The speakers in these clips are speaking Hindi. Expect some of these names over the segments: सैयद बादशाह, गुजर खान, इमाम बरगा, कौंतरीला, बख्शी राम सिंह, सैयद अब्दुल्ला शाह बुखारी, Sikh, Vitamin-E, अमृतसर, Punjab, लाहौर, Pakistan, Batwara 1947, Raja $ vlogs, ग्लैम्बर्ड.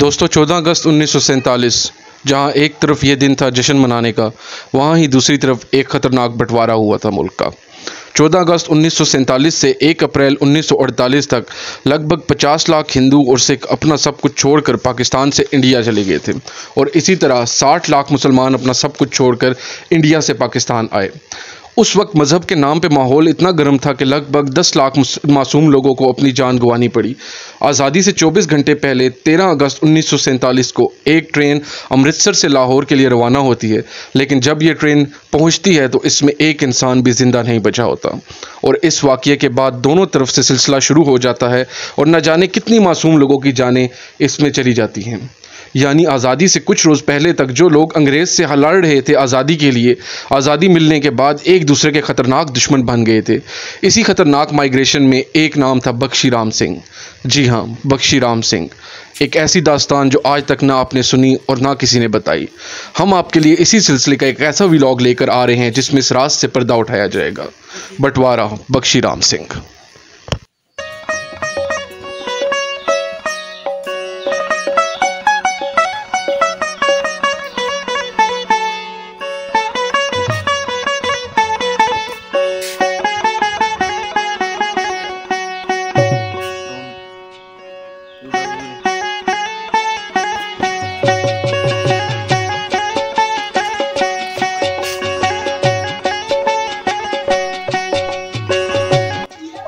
दोस्तों 14 अगस्त 1947 जहाँ एक तरफ ये दिन था जश्न मनाने का, वहाँ ही दूसरी तरफ एक ख़तरनाक बंटवारा हुआ था मुल्क का। 14 अगस्त 1947 से 1 अप्रैल 1948 तक लगभग 50 लाख हिंदू और सिख अपना सब कुछ छोड़कर पाकिस्तान से इंडिया चले गए थे और इसी तरह 60 लाख मुसलमान अपना सब कुछ छोड़कर इंडिया से पाकिस्तान आए। उस वक्त मज़हब के नाम पे माहौल इतना गर्म था कि लगभग 10 लाख मासूम लोगों को अपनी जान गंवानी पड़ी। आज़ादी से 24 घंटे पहले 13 अगस्त 1947 को एक ट्रेन अमृतसर से लाहौर के लिए रवाना होती है, लेकिन जब ये ट्रेन पहुंचती है तो इसमें एक इंसान भी ज़िंदा नहीं बचा होता। और इस वाक़े के बाद दोनों तरफ से सिलसिला शुरू हो जाता है और न जाने कितनी मासूम लोगों की जानें इसमें चली जाती हैं। यानी आज़ादी से कुछ रोज़ पहले तक जो लोग अंग्रेज़ से लड़ रहे थे आज़ादी के लिए, आज़ादी मिलने के बाद एक दूसरे के ख़तरनाक दुश्मन बन गए थे। इसी ख़तरनाक माइग्रेशन में एक नाम था बख्शी राम सिंह। जी हाँ, बख्शी राम सिंह, एक ऐसी दास्तान जो आज तक ना आपने सुनी और ना किसी ने बताई। हम आपके लिए इसी सिलसिले का एक ऐसा व्लॉग लेकर आ रहे हैं जिसमें इस राज से पर्दा उठाया जाएगा। बंटवारा बख्शी राम सिंह।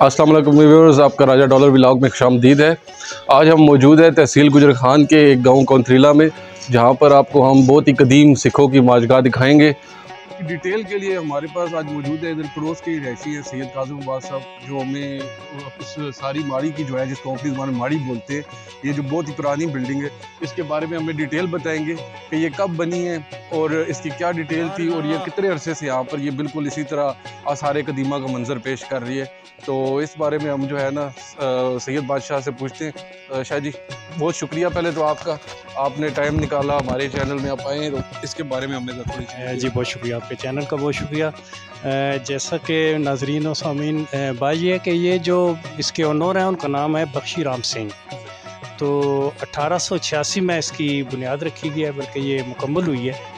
अस्सलाम वालेकुम व्यूअर्स, आपका राजा डॉलर व्लॉग में खुशामदीद है। आज हम मौजूद है तहसील गुजर खान के एक गांव कौंतरीला में, जहां पर आपको हम बहुत ही कदीम सिखों की माजगाह दिखाएंगे। डिटेल के लिए हमारे पास आज मौजूद है इधर पड़ोस के रहशी है सैयद साहब, जो हमें उस सारी माड़ी की जो है जिसको अपनी ज़बान में माड़ी बोलते हैं, ये जो बहुत ही पुरानी बिल्डिंग है इसके बारे में हमें डिटेल बताएंगे कि ये कब बनी है और इसकी क्या डिटेल थी और ये कितने अरसे से यहाँ पर ये बिल्कुल इसी तरह आसार कदीमा का मंजर पेश कर रही है। तो इस बारे में हम जो है ना सैयद बादशाह से पूछते हैं। शाह जी, बहुत शुक्रिया पहले तो आपका, आपने टाइम निकाला हमारे चैनल में आप आए, तो इसके बारे में हमें थोड़ी। जी बहुत शुक्रिया, आपके चैनल का बहुत शुक्रिया। जैसा कि नाजरीन और सामीन भाई है कि ये जो इसके ओनर हैं उनका नाम है बख्शी राम सिंह। तो 1886 में इसकी बुनियाद रखी गई है, बल्कि ये मुकम्मल हुई है।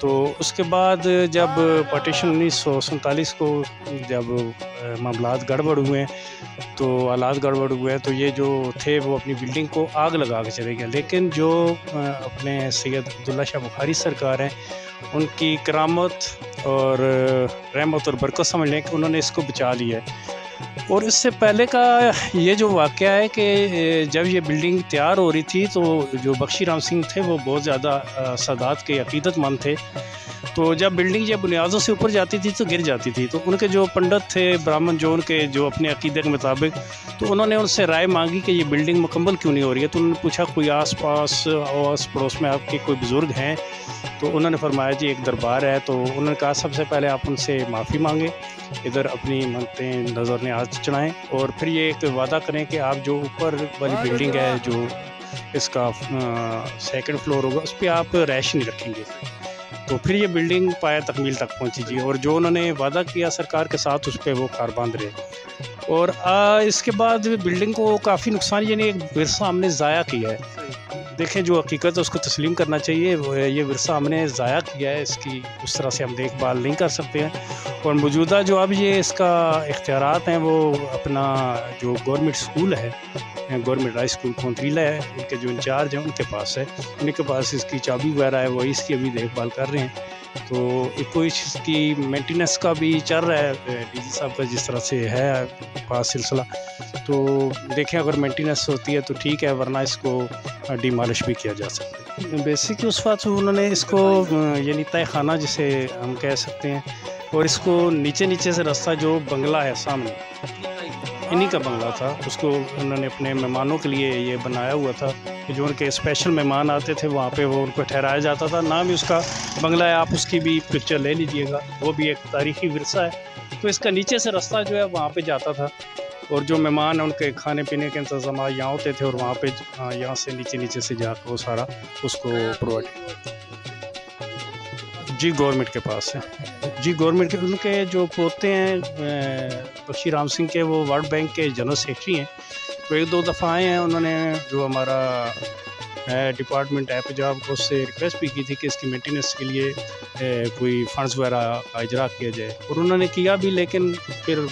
तो उसके बाद जब पार्टीशन 1947 को जब मामलात गड़बड़ हुए हैं, तो हालात गड़बड़ हुए हैं, तो ये जो थे वो अपनी बिल्डिंग को आग लगा के चले गए। लेकिन जो अपने सैयद अब्दुल्ला शाह बुखारी सरकार हैं, उनकी करामत और रहमत और बरकत समझ लें कि उन्होंने इसको बचा लिया है। और इससे पहले का ये जो वाक़या है कि जब ये बिल्डिंग तैयार हो रही थी तो जो बख्शी राम सिंह थे वो बहुत ज़्यादा सादात के अक़ीदतमंद थे। तो जब बिल्डिंग जब बुनियादों से ऊपर जाती थी तो गिर जाती थी, तो उनके जो पंडित थे ब्राह्मण जो उनके जो अपने अक़ीदे के मुताबिक, तो उन्होंने उनसे राय मांगी कि ये बिल्डिंग मुकम्मल क्यों नहीं हो रही है। तो उन्होंने पूछा कोई आस पास आस पड़ोस में आपके कोई बुज़ुर्ग हैं? तो उन्होंने फरमाया जी एक दरबार है। तो उन्होंने कहा सबसे पहले आप उनसे माफ़ी मांगें, इधर अपनी मनतें नज़र न्याज चढ़ाएँ और फिर ये एक वादा करें कि आप जो ऊपर वाली बिल्डिंग है जो इसका सेकेंड फ्लोर होगा उस पर आप रैश नहीं रखेंगे। तो फिर ये बिल्डिंग पाया तकमील तक पहुंची जी, और जो उन्होंने वादा किया सरकार के साथ उस पर वो कार बांध रहे। और इसके बाद बिल्डिंग को काफ़ी नुकसान, यानी एक विरसा हमने ज़ाया किया है। देखें जो हकीकत है उसको तस्लीम करना चाहिए, ये विरसा हमने ज़ाया किया है, इसकी उस तरह से हम देखभाल नहीं कर सकते हैं। और मौजूदा जो अब ये इसका इख्तियारात हैं वो अपना जो गवर्नमेंट स्कूल है, गवर्नमेंट हाई स्कूल कौंतरीला है, उनके जो इंचार्ज हैं उनके पास है, उनके पास इसकी चाबी वगैरह है, वही इसकी अभी देखभाल कर रहे हैं। तो कोई इसकी मेंटेनेंस का भी चल रहा है डीजी साहब का, जिस तरह से है पास सिलसिला, तो देखें अगर मेंटेनेंस होती है तो ठीक है, वरना इसको डिमॉलिश भी किया जा सकता है। बेसिकली उस वक्त उन्होंने इसको यानी तय खाना जिसे हम कह सकते हैं, और इसको नीचे नीचे से रास्ता जो बंगला है सामने, इन्हीं का बंगला था, उसको उन्होंने अपने मेहमानों के लिए ये बनाया हुआ था कि जो उनके स्पेशल मेहमान आते थे वहाँ पे वो उनको ठहराया जाता था। नाम ही उसका बंगला है, आप उसकी भी पिक्चर ले लीजिएगा, वो भी एक तारीखी विरसा है। तो इसका नीचे से रास्ता जो है वहाँ पे जाता था, और जो मेहमान हैं उनके खाने पीने के इंतजाम यहाँ होते थे, और वहाँ पर यहाँ से नीचे से जाकर वो सारा उसको प्रोवाइड जी गवर्नमेंट के पास है। जी गवर्नमेंट के उनके जो पोते हैं बख्शी राम सिंह के, वो वर्ल्ड बैंक के जनरल सेक्रेटरी हैं। तो एक दो दफ़ा आए हैं। उन्होंने जो हमारा डिपार्टमेंट है पंजाब को उससे रिक्वेस्ट भी की थी कि इसकी मेंटेनेंस के लिए कोई फंड्स वगैरह का इजरा किया जाए, और उन्होंने किया भी, लेकिन फिर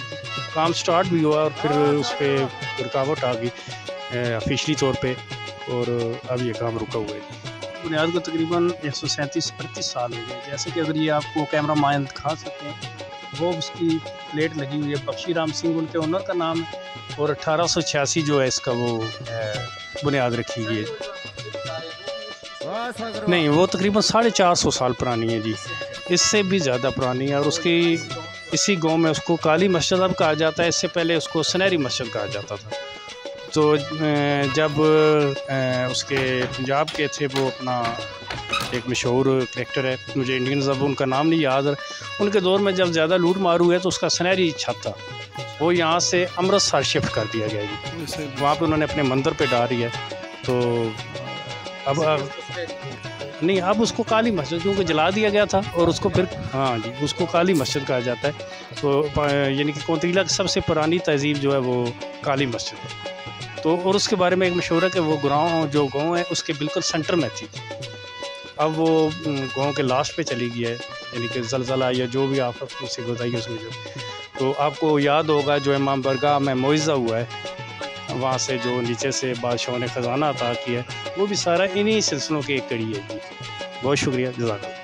काम स्टार्ट भी हुआ और फिर उस पर रुकावट आ गई ऑफिशियली तौर पे, और अब ये काम रुका हुआ है। बुनियाद को तकरीबन 137-38 साल हो गए। जैसे कि अगर ये आपको कैमरा मैन दिखा सकते हैं, वो उसकी प्लेट लगी हुई है, बख्शी राम सिंह उनके ओनर का नाम है, और 1886 जो है इसका वो बुनियाद रखी गई है। नहीं, वो तकरीबन 450 साल पुरानी है जी, इससे भी ज़्यादा पुरानी है। और उसकी इसी गांव में उसको काली मस्जिद अब कहा जाता है, इससे पहले उसको सुनहरी मस्जिद कहा जाता था। तो जब उसके पंजाब के थे, वो अपना एक मशहूर करेक्टर है, मुझे इंडियन अब उनका नाम नहीं याद है, उनके दौर में जब ज़्यादा लूट मार हुआ तो उसका सुनहरी छत था, वो यहाँ से अमृतसर शिफ्ट कर दिया गया जी। वहाँ पर उन्होंने अपने मंदिर पे डाली है। तो अब नहीं, अब उसको काली मस्जिद, क्योंकि जला दिया गया था, और उसको फिर हाँ जी उसको काली मस्जिद कहा जाता है। तो यानी कि कौंतरीला की सबसे पुरानी तहजीब जो है वो काली मस्जिद है। तो और उसके बारे में एक मशहूर है कि वो गाँव जो गाँव है उसके बिल्कुल सेंटर में थी, अब वो गांव के लास्ट पे चली गई है, यानी कि जलजला या जो भी आफत उससे गुजारी उसमें जो। तो आपको याद होगा जो इमाम बरगा में मुआवजा हुआ है, वहाँ से जो नीचे से बादशाहों ने ख़जाना अता किया है, वो भी सारा इन्हीं सिलसिलों की एक कड़ी है। बहुत शुक्रिया, जज़ाकल्लाह।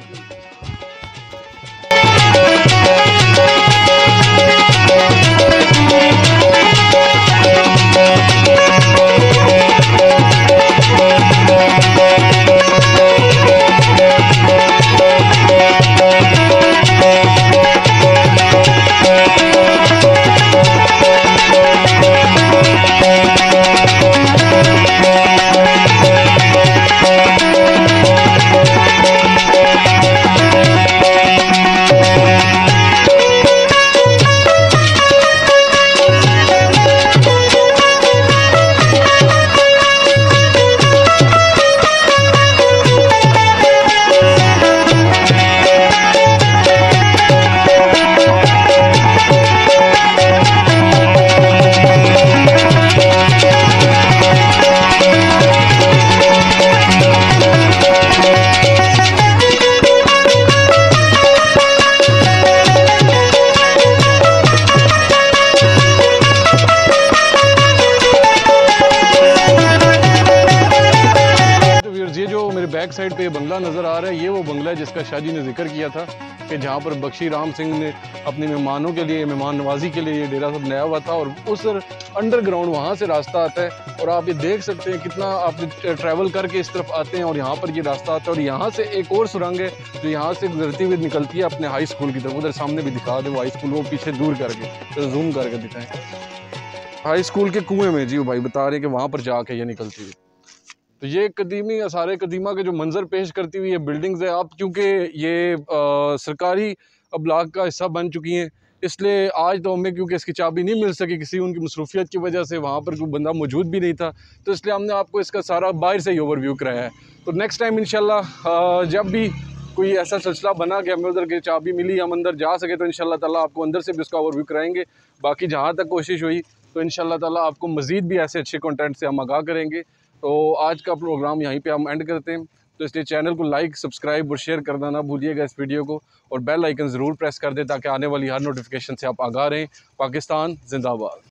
बैक साइड पे ये बंगला नज़र आ रहा है, ये वो बंगला है जिसका शाहजी ने जिक्र किया था कि जहाँ पर बख्शी राम सिंह ने अपने मेहमानों के लिए, मेहमान नवाजी के लिए ये डेरा सब नया हुआ था। और उस अंडरग्राउंड वहाँ से रास्ता आता है, और आप ये देख सकते हैं कितना आप ट्रैवल करके इस तरफ आते हैं और यहाँ पर ये रास्ता आता है। और यहाँ से एक और सुरंग है जो यहाँ से गुजरती हुई निकलती है अपने हाई स्कूल की तरफ। उधर सामने भी दिखा दें वो हाई स्कूल, वो पीछे दूर करके जूम करके दिखाएँ, हाई स्कूल के कुएँ में जी वो भाई बता रहे कि वहाँ पर जाके ये निकलती हुई। तो ये कदीमी आसारे कदीमा के जो मंजर पेश करती हुई ये बिल्डिंग्स है, अब क्योंकि ये सरकारी अब्लाक का हिस्सा बन चुकी हैं, इसलिए आज तो हमें क्योंकि इसकी चाबी नहीं मिल सकी, किसी उनकी मसरूफियत की वजह से वहाँ पर कोई बंदा मौजूद भी नहीं था, तो इसलिए हमने आपको इसका सारा बाहर से ही ओवरव्यू कराया है। तो नेक्स्ट टाइम इंशाल्लाह जब भी कोई ऐसा सिलसिला बना कि हमें उधर की चाबी मिली, हम अंदर जा सके, तो इंशाल्लाह ताला आपको अंदर से भी उसका ओवरव्यू कराएंगे। बाकी जहाँ तक कोशिश हुई तो इंशाल्लाह ताला आपको मज़ीद भी ऐसे अच्छे कंटेंट से हम आगाह करेंगे। तो आज का प्रोग्राम यहीं पे हम एंड करते हैं, तो इसलिए चैनल को लाइक, सब्सक्राइब और शेयर करना ना भूलिएगा इस वीडियो को, और बेल आइकन ज़रूर प्रेस कर दें ताकि आने वाली हर नोटिफिकेशन से आप आगाह रहें। पाकिस्तान जिंदाबाद।